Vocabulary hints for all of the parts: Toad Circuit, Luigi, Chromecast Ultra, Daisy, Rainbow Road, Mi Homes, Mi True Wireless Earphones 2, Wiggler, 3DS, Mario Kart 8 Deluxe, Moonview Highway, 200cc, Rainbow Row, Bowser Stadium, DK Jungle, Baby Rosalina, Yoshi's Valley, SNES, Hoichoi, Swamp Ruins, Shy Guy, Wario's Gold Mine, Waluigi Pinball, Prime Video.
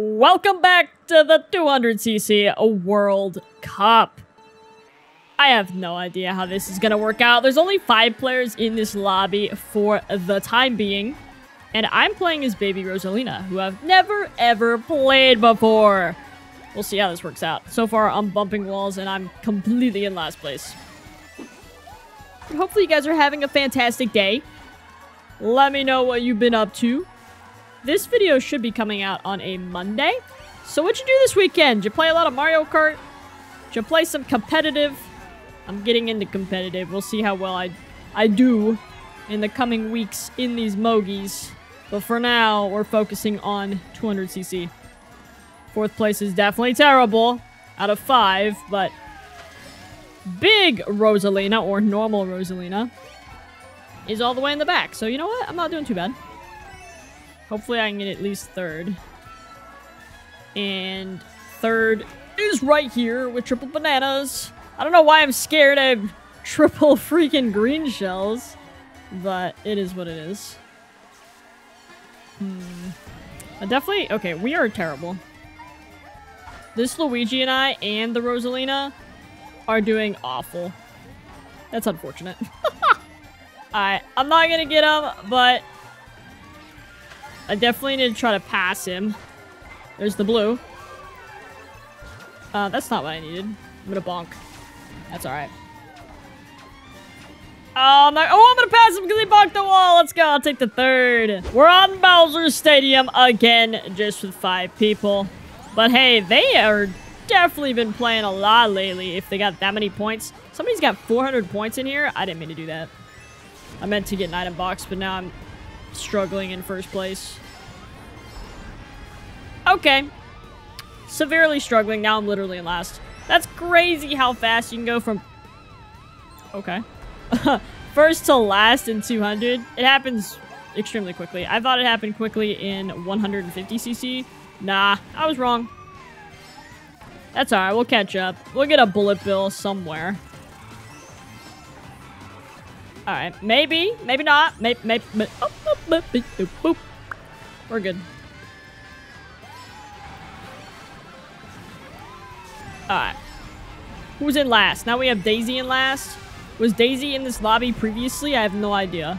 Welcome back to the 200cc World Cup. I have no idea how this is going to work out. There's only 5 players in this lobby for the time being. And I'm playing as Baby Rosalina, who I've never, ever played before. We'll see how this works out. So far, I'm bumping walls and I'm completely in last place. But hopefully you guys are having a fantastic day. Let me know what you've been up to. This video should be coming out on a Monday. So what'd you do this weekend? Did you play a lot of Mario Kart? Did you play some competitive? I'm getting into competitive. We'll see how well I do in the coming weeks in these Mogies. But for now, we're focusing on 200cc. Fourth place is definitely terrible out of 5, but Big Rosalina, or normal Rosalina, is all the way in the back. So you know what? I'm not doing too bad. Hopefully I can get at least 3rd. And 3rd is right here with triple bananas. I don't know why I'm scared of triple freaking green shells, but it is what it is. Okay, we are terrible. This Luigi and I and the Rosalina are doing awful. That's unfortunate. Alright, I'm not gonna get him, but I definitely need to try to pass him. There's the blue. That's not what I needed. I'm gonna bonk. That's alright. Oh, I'm gonna pass him because he bonked the wall. Let's go. I'll take the 3rd. We're on Bowser Stadium again, just with 5 people. But hey, they are definitely been playing a lot lately if they got that many points. Somebody's got 400 points in here. I didn't mean to do that. I meant to get an item box, but now I'm struggling in first place. Okay. Severely struggling. Now I'm literally in last. That's crazy how fast you can go from... Okay. First to last in 200. It happens extremely quickly. I thought it happened quickly in 150cc. Nah, I was wrong. That's alright. We'll catch up. We'll get a bullet bill somewhere. Alright, maybe, maybe not, maybe, we're good. Alright. Who's in last? Now we have Daisy in last. Was Daisy in this lobby previously? I have no idea.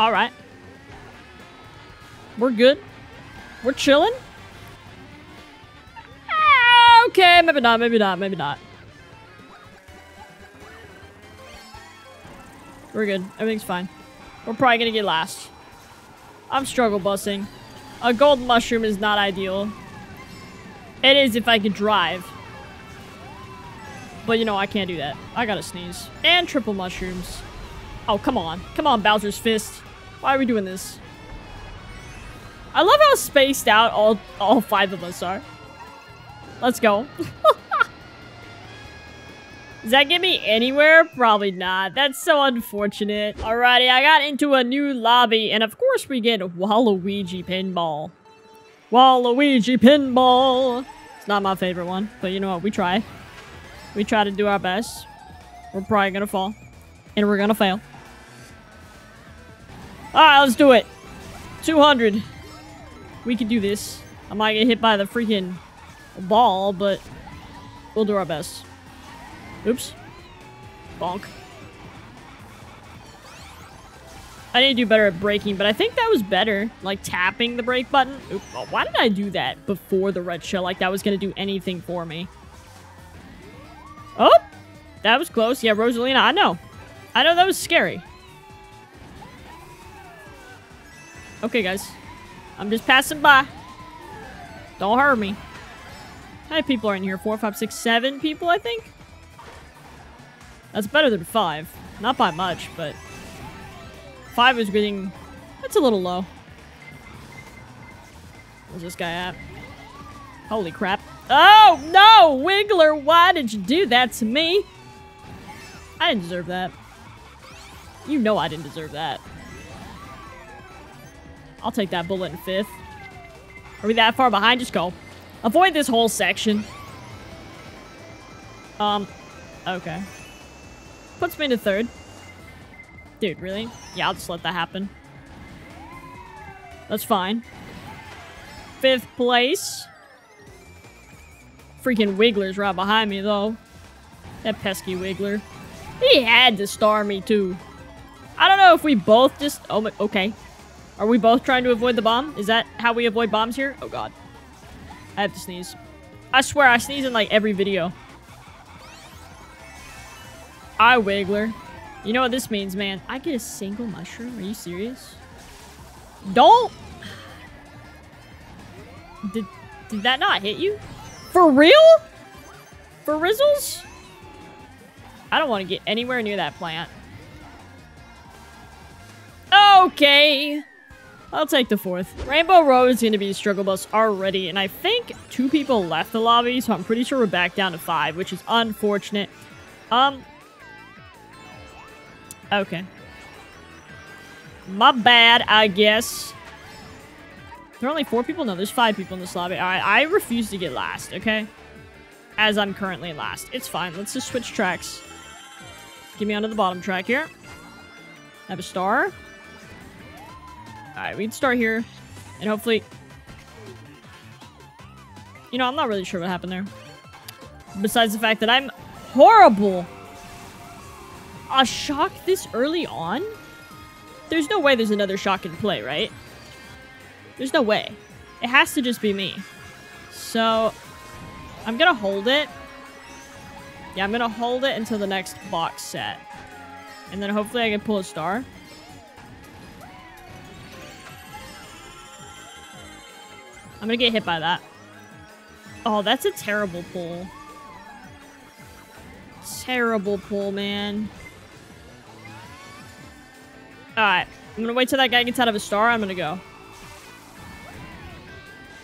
Alright. We're good. We're chilling. Okay, maybe not, maybe not, maybe not. We're good. Everything's fine. We're probably gonna get last. I'm struggle bussing. A gold mushroom is not ideal. It is if I could drive. But you know, I can't do that. I gotta sneeze. And triple mushrooms. Oh, come on. Come on, Bowser's Fist. Why are we doing this? I love how spaced out all 5 of us are. Let's go. Does that get me anywhere? Probably not. That's so unfortunate. Alrighty, I got into a new lobby, and of course we get Waluigi Pinball. Waluigi Pinball! It's not my favorite one, but you know what? We try. We try to do our best. We're probably gonna fall. And we're gonna fail. Alright, let's do it. 200. We can do this. I might get hit by the freaking... ball, but we'll do our best. Oops. Bonk. I need to do better at braking, but I think that was better. Like, tapping the brake button. Oops. Oh, why did I do that before the red shell? Like, that was going to do anything for me. Oh! That was close. Yeah, Rosalina, I know. I know that was scary. Okay, guys. I'm just passing by. Don't hurt me. How many people are in here? 4, 5, 6, 7 people, I think? That's better than 5. Not by much, but... 5 is getting... That's a little low. Where's this guy at? Holy crap. Oh, no! Wiggler, why did you do that to me? I didn't deserve that. You know I didn't deserve that. I'll take that bullet in 5th. Are we that far behind? Just go. Avoid this whole section. Okay. Puts me into 3rd. Dude, really? Yeah, I'll just let that happen. That's fine. 5th place. Freaking Wiggler's right behind me, though. That pesky Wiggler. He had to star me, too. I don't know if we both just... Oh, my... Okay. Are we both trying to avoid the bomb? Is that how we avoid bombs here? Oh, God. I have to sneeze. I swear, I sneeze in, like, every video. Hi, Wiggler. You know what this means, man. I get a single mushroom? Are you serious? Don't! Did that not hit you? For real? For Rizzles? I don't want to get anywhere near that plant. Okay. I'll take the 4th. Rainbow Row is going to be a struggle bus already, and I think 2 people left the lobby, so I'm pretty sure we're back down to 5, which is unfortunate. Okay. My bad, I guess. There are only 4 people? No, there's 5 people in this lobby. Alright, I refuse to get last, okay? As I'm currently last. It's fine. Let's just switch tracks. Get me onto the bottom track here. Have a star. Alright, we can start here. And hopefully... You know, I'm not really sure what happened there. Besides the fact that I'm horrible. A shock this early on? There's no way there's another shock in play, right? There's no way. It has to just be me. So, I'm gonna hold it. Yeah, I'm gonna hold it until the next box set. And then hopefully I can pull a star. I'm gonna get hit by that. Oh, that's a terrible pull. Terrible pull, man. Alright, I'm gonna wait till that guy gets out of a star. I'm gonna go.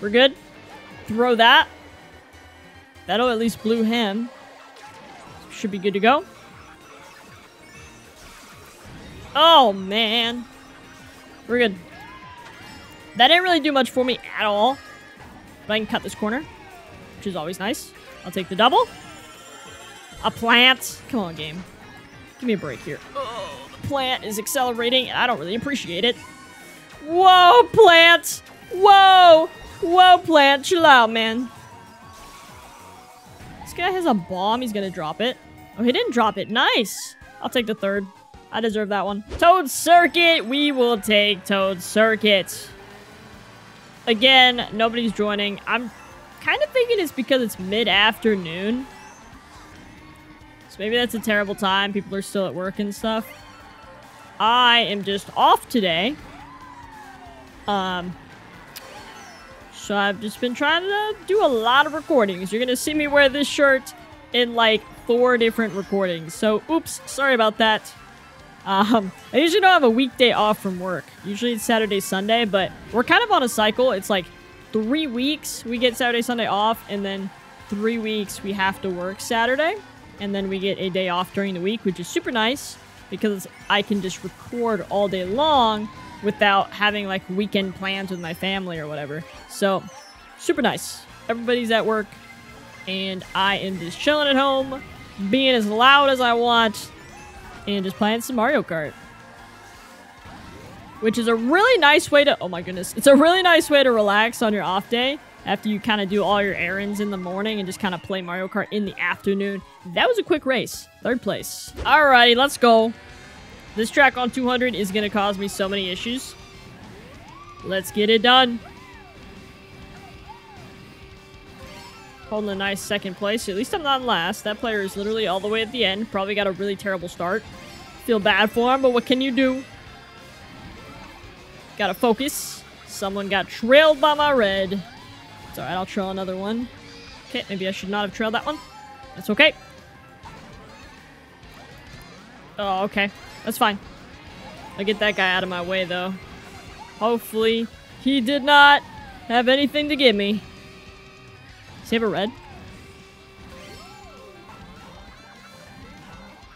We're good. Throw that. That'll at least blue him. Should be good to go. Oh, man. We're good. That didn't really do much for me at all. But I can cut this corner, which is always nice. I'll take the double. A plant. Come on, game. Give me a break here. Oh. Plant is accelerating, and I don't really appreciate it. Whoa, plant! Whoa! Whoa, plant! Chill out, man. This guy has a bomb. He's gonna drop it. Oh, he didn't drop it. Nice! I'll take the 3rd. I deserve that one. Toad Circuit! We will take Toad Circuit. Again, nobody's joining. I'm kind of thinking it's because it's mid-afternoon. So maybe that's a terrible time. People are still at work and stuff. I am just off today. So I've just been trying to do a lot of recordings. You're gonna see me wear this shirt in like 4 different recordings. So, oops, sorry about that. I usually don't have a weekday off from work. Usually it's Saturday, Sunday, but we're kind of on a cycle. It's like 3 weeks we get Saturday, Sunday off, and then 3 weeks we have to work Saturday, and then we get a day off during the week, which is super nice. Because I can just record all day long without having, like, weekend plans with my family or whatever. So, super nice. Everybody's at work, and I am just chilling at home, being as loud as I want, and just playing some Mario Kart. Which is a really nice way to... Oh, my goodness. It's a really nice way to relax on your off day after you kind of do all your errands in the morning and just kind of play Mario Kart in the afternoon. That was a quick race. 3rd place. Alrighty, let's go. This track on 200 is going to cause me so many issues. Let's get it done. Holding a nice 2nd place. At least I'm not last. That player is literally all the way at the end. Probably got a really terrible start. Feel bad for him, but what can you do? Gotta focus. Someone got trailed by my red. It's alright, I'll trail another one. Okay, maybe I should not have trailed that one. That's okay. Oh, okay. That's fine. I'll get that guy out of my way, though. Hopefully, he did not have anything to give me. Does he have a red?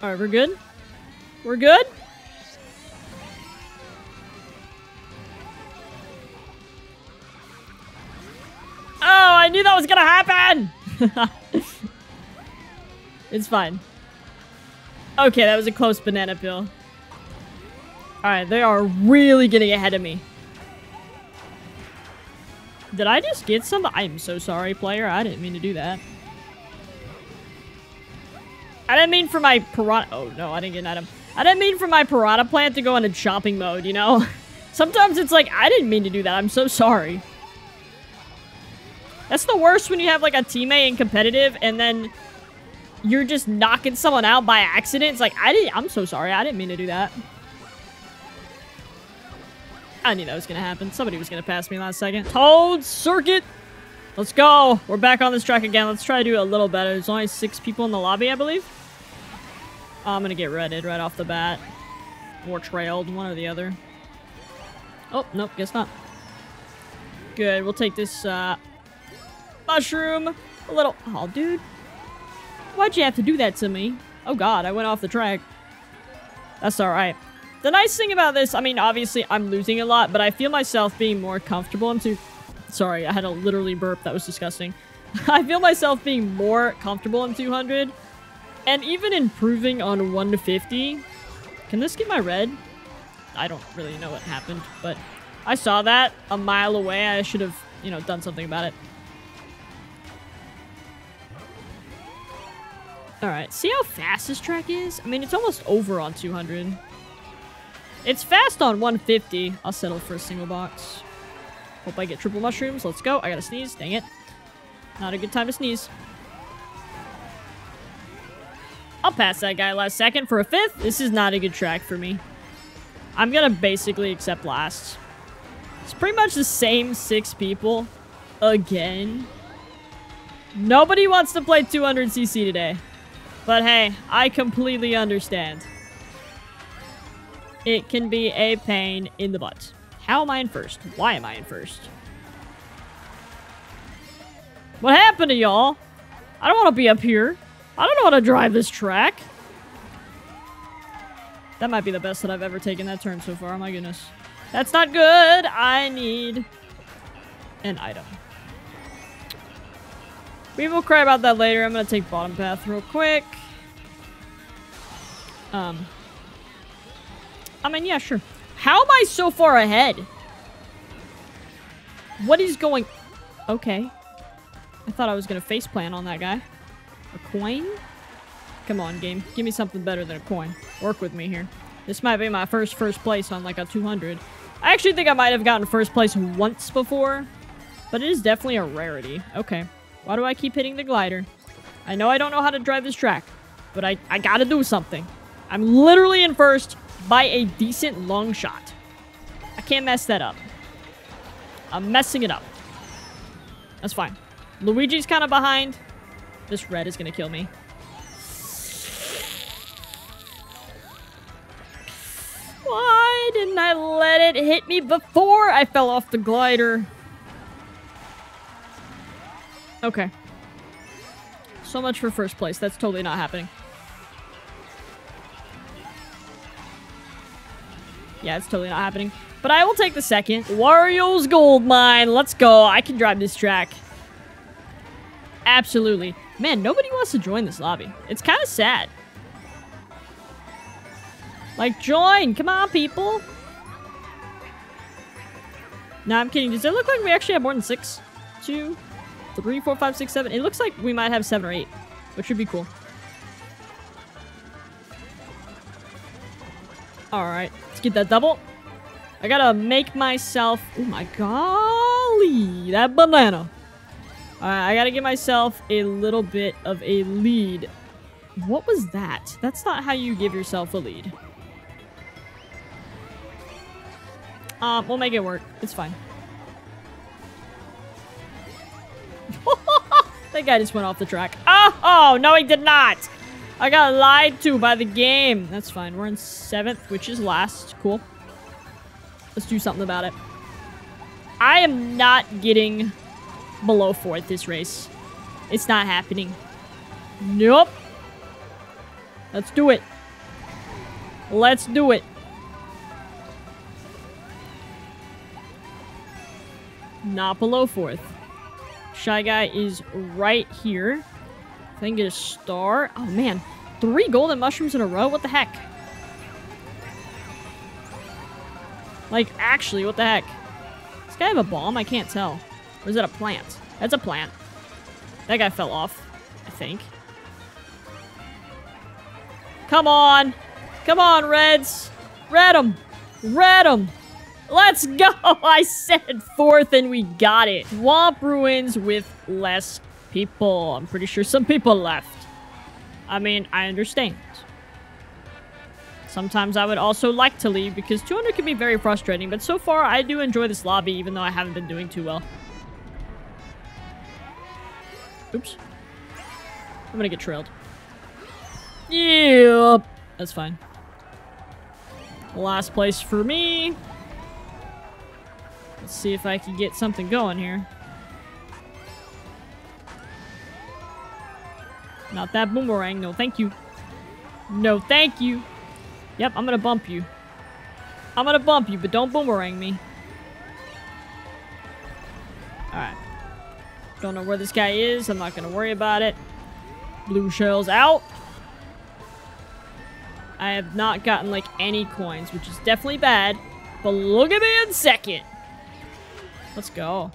Alright, we're good. We're good. Oh, I knew that was gonna happen! It's fine. Okay, that was a close banana peel. Alright, they are really getting ahead of me. Did I just get some? I am so sorry, player. I didn't mean to do that. I didn't mean for my piranha... Oh, no, I didn't get an item. I didn't mean for my piranha plant to go into chomping mode, you know? Sometimes it's like, I didn't mean to do that. I'm so sorry. That's the worst when you have, like, a teammate in competitive, and then you're just knocking someone out by accident. It's like, I'm so sorry. I didn't mean to do that. I knew that was going to happen. Somebody was going to pass me last second. Toad Circuit! Let's go! We're back on this track again. Let's try to do a little better. There's only 6 people in the lobby, I believe. Oh, I'm going to get redded right off the bat. Or trailed, one or the other. Oh, nope, guess not. Good, we'll take this mushroom. A little... Oh, dude. Why'd you have to do that to me? Oh, God, I went off the track. That's alright. The nice thing about this, I mean, obviously, I'm losing a lot, but I feel myself being more comfortable into... Sorry, I had a literally burp. That was disgusting. I feel myself being more comfortable in 200. And even improving on 1 to 50. Can this get my red? I don't really know what happened, but I saw that a mile away. I should have, you know, done something about it. Alright, see how fast this track is? I mean, it's almost over on 200. It's fast on 150. I'll settle for a single box. Hope I get triple mushrooms. Let's go. I gotta sneeze. Dang it. Not a good time to sneeze. I'll pass that guy last second for a fifth. This is not a good track for me. I'm gonna basically accept last. It's pretty much the same 6 people again. Nobody wants to play 200cc today. But hey, I completely understand. It can be a pain in the butt. How am I in first? Why am I in first? What happened to y'all? I don't want to be up here. I don't know how to drive this track. That might be the best that I've ever taken that turn so far. Oh my goodness. That's not good. I need an item. We will cry about that later. I'm going to take bottom path real quick. I mean, yeah, sure. How am I so far ahead? What is going... Okay. I thought I was going to face plant on that guy. A coin? Come on, game. Give me something better than a coin. Work with me here. This might be my first place on like a 200. I actually think I might have gotten first place once before. But it is definitely a rarity. Okay. Why do I keep hitting the glider? I know I don't know how to drive this track. But I gotta do something. I'm literally in first by a decent long shot. I can't mess that up. I'm messing it up. That's fine. Luigi's kind of behind. This red is going to kill me. Why didn't I let it hit me before I fell off the glider? Okay. So much for first place. That's totally not happening. Yeah, it's totally not happening. But I will take the second. Wario's Gold Mine. Let's go. I can drive this track. Absolutely. Man, nobody wants to join this lobby. It's kind of sad. Like, join. Come on, people. Nah, I'm kidding. Does it look like we actually have more than 6? 2, 3, 4, 5, 6, 7. It looks like we might have 7 or 8, which would be cool. Alright, let's get that double. I gotta make myself... Oh my golly, that banana. Alright, I gotta give myself a little bit of a lead. What was that? That's not how you give yourself a lead. We'll make it work. It's fine. That guy just went off the track. Oh, no he did not! I got lied to by the game. That's fine. We're in 7th, which is last. Cool. Let's do something about it. I am not getting below 4th this race. It's not happening. Nope. Let's do it. Let's do it. Not below 4th. Shy Guy is right here. I can get a star. Oh, man. 3 golden mushrooms in a row? What the heck? Like, actually, what the heck? Does this guy have a bomb? I can't tell. Or is that a plant? That's a plant. That guy fell off, I think. Come on! Come on, Reds! Red 'em! Red 'em! Let's go! I said fourth and we got it. Swamp Ruins with less people. I'm pretty sure some people left. I mean, I understand. Sometimes I would also like to leave because 200 can be very frustrating, but so far I do enjoy this lobby even though I haven't been doing too well. Oops. I'm gonna get trailed. Yeah, that's fine. Last place for me. Let's see if I can get something going here. Not that boomerang. No, thank you. No, thank you. Yep, I'm gonna bump you. I'm gonna bump you, but don't boomerang me. Alright. Don't know where this guy is. I'm not gonna worry about it. Blue shells out. I have not gotten, like, any coins, which is definitely bad. But look at me in second. Let's go.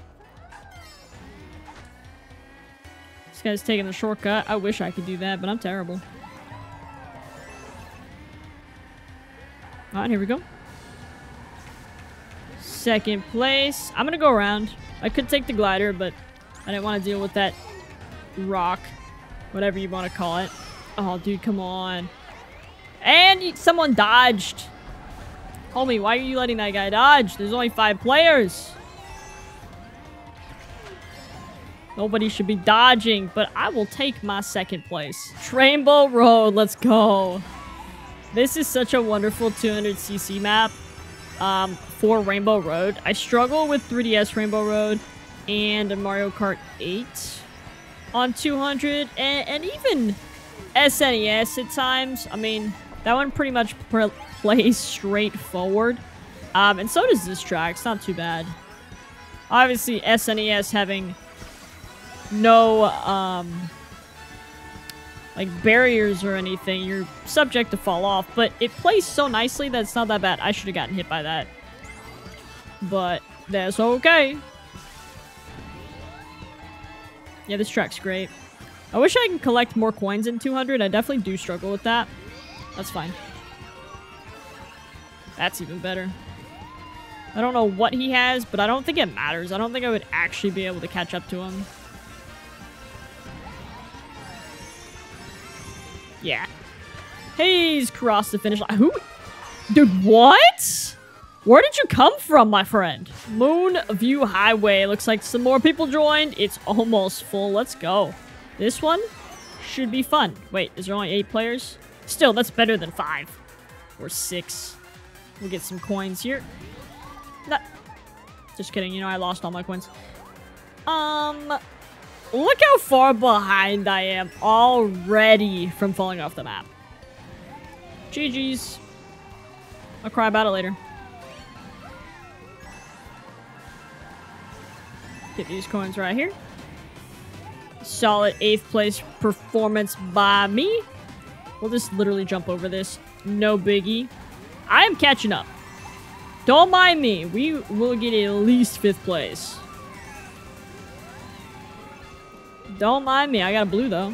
This guy's taking the shortcut. I wish I could do that, but I'm terrible. Alright, here we go. Second place. I'm gonna go around. I could take the glider, but I didn't want to deal with that rock, whatever you want to call it. Oh, dude, come on. And someone dodged. Homie, why are you letting that guy dodge? There's only 5 players. Nobody should be dodging, but I will take my second place. Rainbow Road, let's go. This is such a wonderful 200cc map for Rainbow Road. I struggle with 3DS Rainbow Road and a Mario Kart 8 on 200 and even SNES at times. I mean, that one pretty much plays straightforward. And so does this track. It's not too bad. Obviously, SNES having no like barriers or anything. You're subject to fall off. But it plays so nicely that it's not that bad. I should have gotten hit by that. But that's okay. Yeah, this track's great. I wish I can collect more coins in 200. I definitely do struggle with that. That's fine. That's even better. I don't know what he has, but I don't think it matters. I don't think I would actually be able to catch up to him. Yeah. He's crossed the finish line. Who? Dude, what? Where did you come from, my friend? Moonview Highway. Looks like some more people joined. It's almost full. Let's go. This one should be fun. Wait, is there only 8 players? Still, that's better than 5. Or 6. We'll get some coins here. No. Just kidding. You know, I lost all my coins. Look how far behind I am already from falling off the map. GG's. I'll cry about it later. Get these coins right here. Solid 8th place performance by me. We'll just literally jump over this. No biggie. I am catching up. Don't mind me. We will get at least 5th place. Don't mind me. I got a blue, though.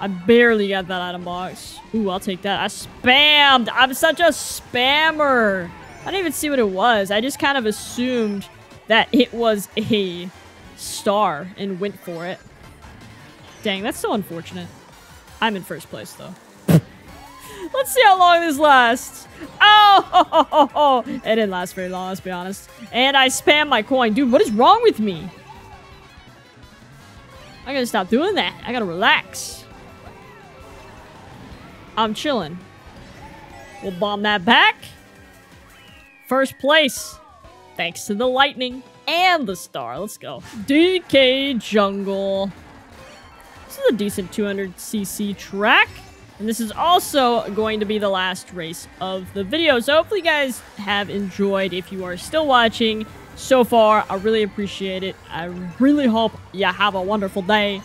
I barely got that item box. Ooh, I'll take that. I spammed. I'm such a spammer. I didn't even see what it was. I just kind of assumed that it was a star and went for it. Dang, that's so unfortunate. I'm in first place, though. Let's see how long this lasts. Oh, ho, ho, ho, ho. It didn't last very long, let's be honest. And I spammed my coin. Dude, what is wrong with me? I gotta stop doing that. I gotta relax. I'm chilling. We'll bomb that back. First place. Thanks to the lightning and the star. Let's go. DK Jungle. This is a decent 200cc track. And this is also going to be the last race of the video. So hopefully you guys have enjoyed. If you are still watching so far, I really appreciate it. I really hope you have a wonderful day.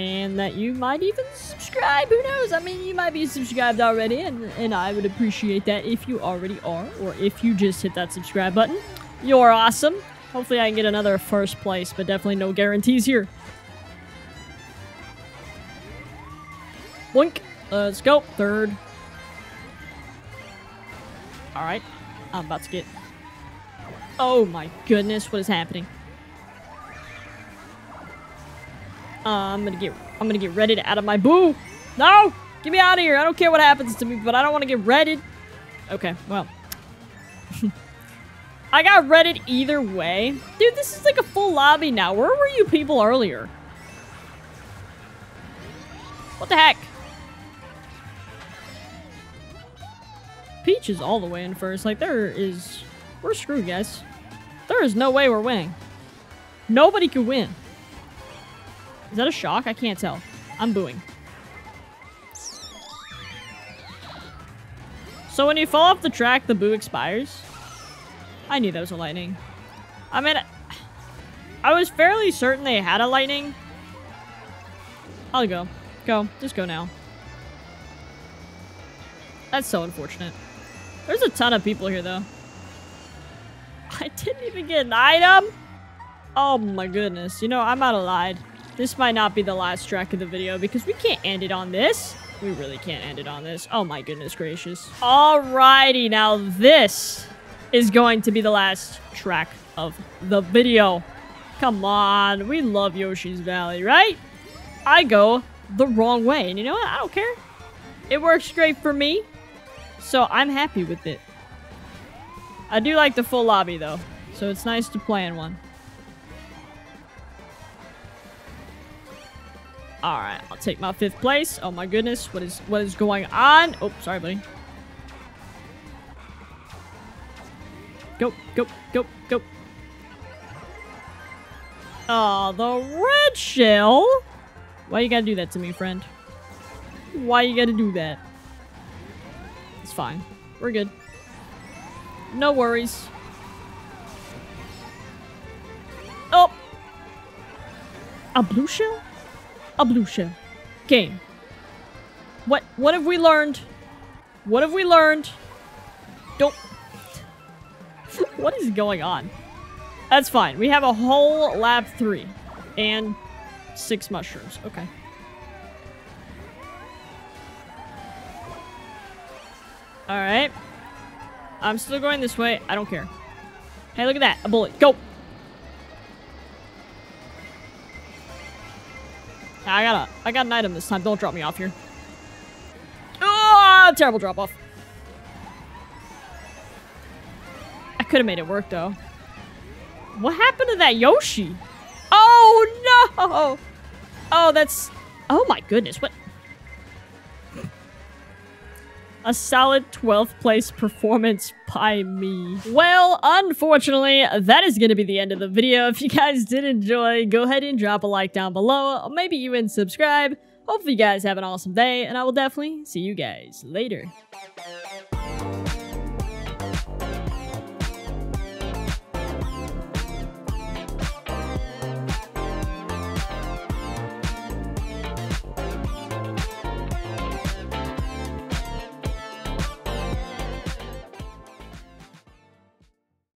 and that you might even subscribe. Who knows? I mean, you might be subscribed already, and I would appreciate that if you already are, or if you just hit that subscribe button. You're awesome. Hopefully I can get another first place, but definitely no guarantees here. Boink. Let's go. Third. Alright. I'm about to get... Oh my goodness, what is happening? I'm gonna get redded out of my boo. No! Get me out of here. I don't care what happens to me, but I don't want to get redded. Okay, well. I got redded either way. Dude, this is like a full lobby now. Where were you people earlier? What the heck? Peach is all the way in first. Like, there is... We're screwed, guys. There is no way we're winning. Nobody could win. Is that a shock? I can't tell. I'm booing. So when you fall off the track, the boo expires. I knew that was a lightning. I mean, I was fairly certain they had a lightning. I'll go. Go. Just go now. That's so unfortunate. There's a ton of people here, though. I didn't even get an item. Oh, my goodness. You know, I might have lied. This might not be the last track of the video because we can't end it on this. We really can't end it on this. Oh, my goodness gracious. Alrighty. Now, this is going to be the last track of the video. Come on. We love Yoshi's Valley, right? I go the wrong way. And you know what? I don't care. It works great for me. So I'm happy with it. I do like the full lobby, though. So it's nice to play in one. Alright, I'll take my fifth place. Oh my goodness, what is going on? Oh, sorry, buddy. Go, go, go, go. Oh, the red shell? Why you gotta do that to me, friend? Why you gotta do that? It's fine. We're good. No worries. Oh! A blue shell? A blue shell. Game. What have we learned? What have we learned? Don't... What is going on? That's fine. We have a whole lap 3. And 6 mushrooms. Okay. Alright. I'm still going this way. I don't care. Hey, look at that. A bullet. Go! I got an item this time. Don't drop me off here. Oh, terrible drop off. I could have made it work, though. What happened to that Yoshi? Oh, no! Oh, that's... Oh, my goodness. What? A solid 12th place performance by me. Well, unfortunately, that is going to be the end of the video. If you guys did enjoy, go ahead and drop a like down below. Or maybe even subscribe. Hopefully you guys have an awesome day, and I will definitely see you guys later.